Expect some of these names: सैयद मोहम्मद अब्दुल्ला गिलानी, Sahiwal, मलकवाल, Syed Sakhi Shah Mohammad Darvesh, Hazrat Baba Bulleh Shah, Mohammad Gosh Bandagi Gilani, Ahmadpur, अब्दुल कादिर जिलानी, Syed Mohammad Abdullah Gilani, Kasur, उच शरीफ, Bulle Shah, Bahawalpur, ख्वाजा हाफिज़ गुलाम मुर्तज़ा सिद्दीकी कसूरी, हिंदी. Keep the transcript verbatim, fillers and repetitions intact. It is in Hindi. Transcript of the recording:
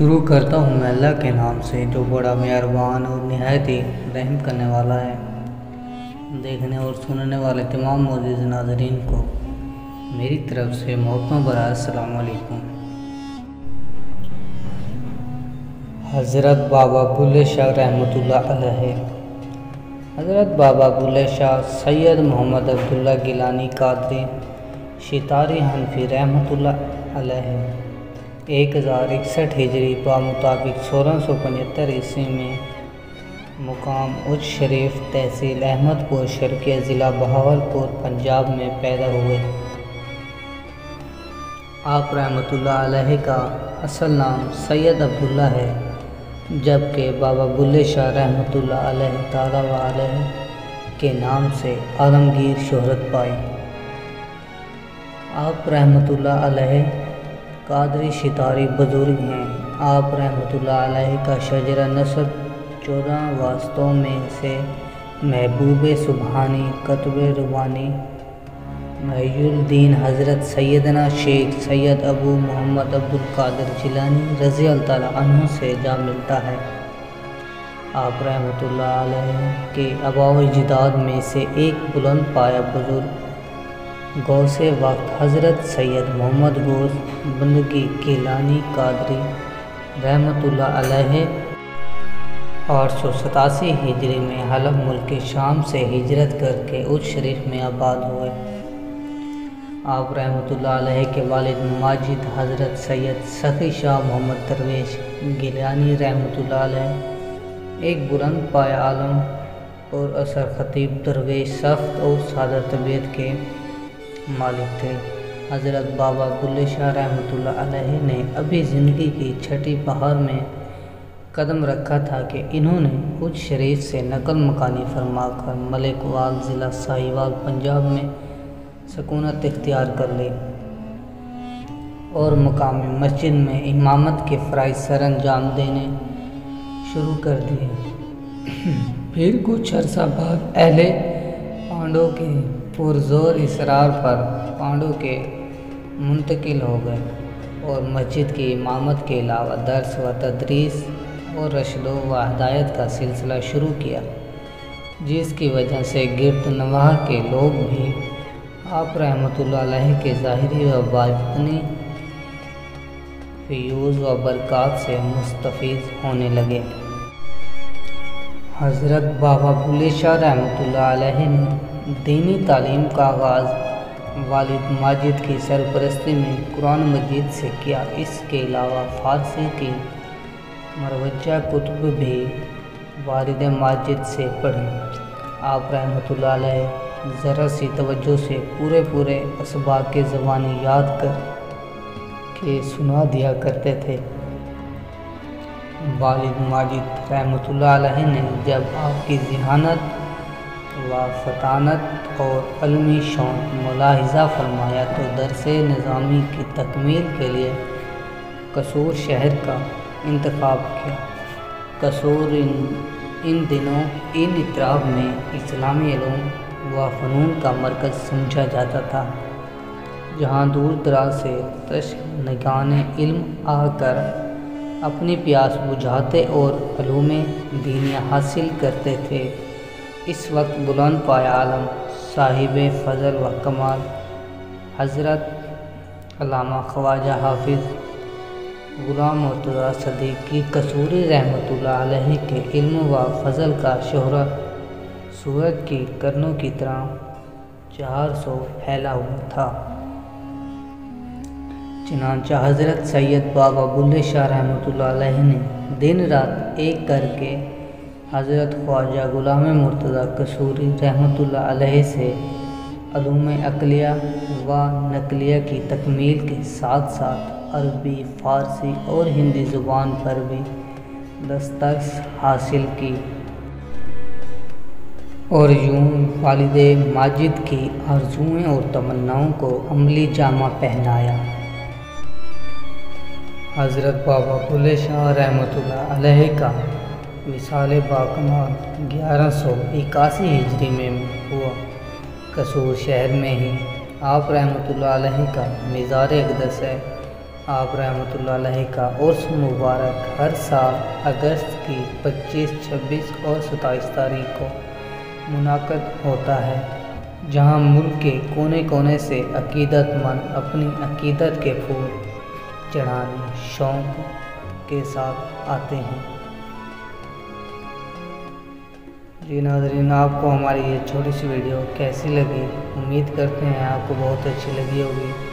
शुरू करता हूँ मैं अल्लाह के नाम से जो बड़ा मेहरबान और नहायत ही रहम करने वाला है। देखने और सुनने वाले तमाम मोज़िज़ नाज़रीन को मेरी तरफ़ से मोहब्बत भरा अस्सलाम वालेकुम। हज़रत बाबा बुल्ले शाह रहमतुल्लाह अलैहि। हज़रत बाबा बुल्ले शाह सैयद मोहम्मद अब्दुल्ला गिलानी कादरी शितारी हनफी रहमतुल्लाह अलैहि एक हज़ार इकसठ हिजरी बामुताबिक सोलह सौ पचहत्तर ईस्वी में मुकाम उच शरीफ तहसील अहमदपुर शर्किया ज़िला बहावलपुर पंजाब में पैदा हुए। आप रहमतुल्लाह अलैहि का असल नाम सैयद अब्दुल्ला है, जबकि बाबा बुल्ले शाह रहमतुल्लाह अलैहि ताला व अलैहि के नाम से आलमगीर शोहरत पाई। आप रहमतुल्लाह अलैहि कादरी सितारी बुजुर्ग हैं। आप रहमतुल्लाह अलैहि का शजरा नसब चौदह वास्तों में से महबूब सुबहानी कतब रुबानी महीउद्दीन हज़रत सैदना शेख सैयद अबू मोहम्मद अब्दुल कादिर जिलानी रज़ी अल्लाह अन्हु से जा मिलता है। आप रहमतुल्लाह अलैहि के आबाओ अजदाद में से एक बुलंद पाया बुजुर्ग गौसे वक्त हज़रत सैयद मोहम्मद गोश बंदगी गिलानी कादरी रहमतुल्लाह अलैहि आठ सौ सतासी हिजरी में हलब मुल्क शाम से हिजरत करके उच शरीफ में आबाद हुए। आप रहमतुल्लाह अलैहि के वालिद माजिद हज़रत सैयद सखी शाह मोहम्मद दरवेश गिलानी रहमतुल्लाह अलैहि एक बुलंद पाया आलम और असर खतीब दरवेश सख्त और सादा तबीयत के मालिक थे। हज़रत बाबा बुल्ले शाह रहमतुल्लाह अलैहि ने अभी ज़िंदगी की छठी बहार में कदम रखा था कि इन्होंने उच शरीफ से नकल मकानी फरमाकर मलकवाल ज़िला साहिवाल पंजाब में सकूनत इख्तियार कर ली और मकामी मस्जिद में इमामत के फ़राइज़ सर अंजाम देने शुरू कर दिए। फिर कुछ अरसा बाद अहले पांडों के पुरजोर इसरार पर पांडों के मुंतकिल हो गए और मस्जिद की इमामत के अलावा दर्स व तदरीस और रशदो व हिदायत का सिलसिला शुरू किया, जिसकी वजह से गिरद नवाह के लोग भी आप रहमतुल्लाह अलैहि के ज़ाहिरी व बातिनी फ़यूज़ व बरक़ात से मुस्तफ़ीज़ होने लगे। हज़रत बाबा बुल्ले शाह रहमतुल्लाह अलैहि ने दीनी तालीम का आगाज़ वालिद माजिद की सरपरस्ती में कुरान मजीद से किया। इसके अलावा फ़ारसी की मरवजा कुतुब भी वालिद माजिद से पढ़ी। आप रहमतुल्लाह अलैहि ज़रा सी तवज्जो से पूरे पूरे असबाब के ज़बानी याद कर के सुना दिया करते थे। वालिद माजिद रहमतुल्लाह अलैहि ने जब आपकी ज़हानत व फतानत और अलमी शौक़ मुलाहिज़ा फरमाया तो दरसे निज़ामी की तकमील के लिए कसूर शहर का इंतखाब किया। कसूर इन इन दिनों इन इतराब में इस्लामी इलम व फ़नून का मरकज़ समझा जाता था, जहाँ दूर दराज से तशनगाने इल्म आकर अपनी प्यास बुझाते और इलम दीनिया हासिल करते थे। इस वक्त बुलंद पाया आलम साहिब फ़जल व कमाल हज़रत अल्लामा ख्वाजा हाफिज़ गुलाम मुर्तज़ा सिद्दीकी कसूरी रहमतुल्लाह अलैहि के इल्म व फ़जल का शोहरत सूरज की किरणों की तरह चार सौ फैला हुआ था। चनांचा हज़रत सैयद बाबा बुल्ले शाह रहमतुल्लाह अलैहि ने दिन रात एक करके हज़रत ख्वाजा गुलाम मुर्तज़ा कसूरी रहमतुल्लाह अलैहि से अलूमे अक़लिया व नक़लिया की तकमील के साथ साथ अरबी फ़ारसी और हिंदी ज़ुबान पर भी दस्तरस हासिल की और यूं वालिदे माजिद की आरज़ुएं और तमन्नाओं को अमली जामा पहनाया। हज़रत बाबा बुल्ले शाह रहमतुल्लाह अलैहि का विसाल बाकमाल ग्यारह सौ इक्यासी हिजरी में हुआ। कसूर शहर में ही आप रहमतुल्लाह अलैहि का मज़ार-ए-अक़दस है आप रहमतुल्लाह अलैह का उर्स मुबारक हर साल अगस्त की पच्चीस, छब्बीस और सत्ताईस तारीख को मुनाक़द होता है, जहां मुल्क के कोने कोने से अक़ीदतमंद अपनी अक़ीदत के फूल चढ़ाने शौक़ के साथ आते हैं। जी नाज़रीन, आपको हमारी ये छोटी सी वीडियो कैसी लगी? उम्मीद करते हैं आपको बहुत अच्छी लगी होगी।